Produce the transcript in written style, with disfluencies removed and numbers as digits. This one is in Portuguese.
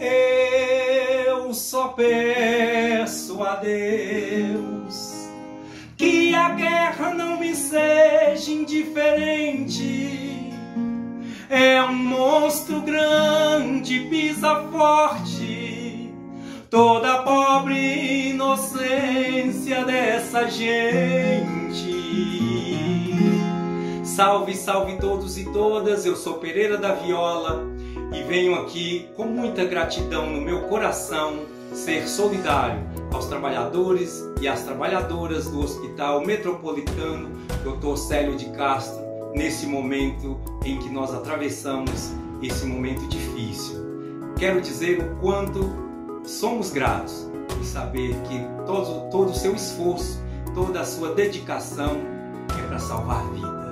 Eu só peço a Deus que a guerra não me seja indiferente. É um monstro grande, pisa forte toda a pobre inocência dessa gente. Salve, salve todos e todas, eu sou Pereira da Viola e venho aqui com muita gratidão no meu coração ser solidário aos trabalhadores e às trabalhadoras do Hospital Metropolitano Dr. Célio de Castro, nesse momento em que nós atravessamos esse momento difícil. Quero dizer o quanto somos gratos e saber que todo o seu esforço, toda a sua dedicação é para salvar vidas.